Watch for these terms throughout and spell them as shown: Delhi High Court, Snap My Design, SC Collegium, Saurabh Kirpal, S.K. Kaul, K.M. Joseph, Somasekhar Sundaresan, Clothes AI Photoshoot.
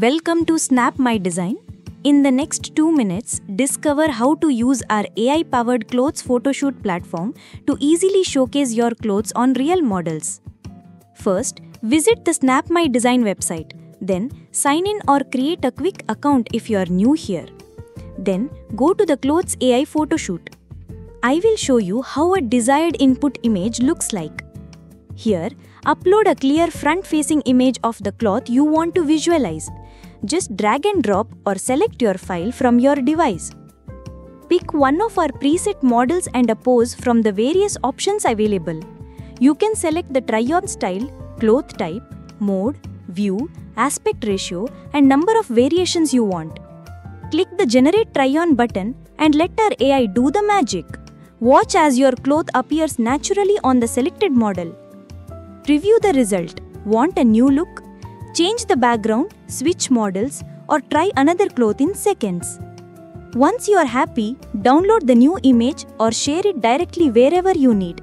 Welcome to Snap My Design. In the next 2 minutes, discover how to use our AI-powered clothes photoshoot platform to easily showcase your clothes on real models. First, visit the Snap My Design website. Then, sign in or create a quick account if you are new here. Then, go to the Clothes AI Photoshoot. I will show you how a desired input image looks like. Here, upload a clear front-facing image of the cloth you want to visualize. Just drag and drop or select your file from your device. Pick one of our preset models and a pose from the various options available. You can select the try-on style, cloth type, mode, view, aspect ratio, and number of variations you want. Click the Generate Try-on button and let our AI do the magic. Watch as your cloth appears naturally on the selected model. Review the result. Want a new look? Change the background, switch models, or try another cloth in seconds. Once you are happy, download the new image or share it directly wherever you need.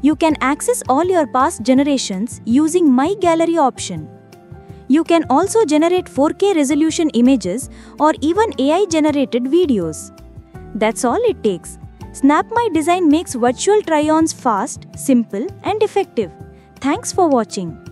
You can access all your past generations using My Gallery option. You can also generate 4K resolution images or even AI-generated videos. That's all it takes. Snap My Design makes virtual try-ons fast, simple, and effective. Thanks for watching.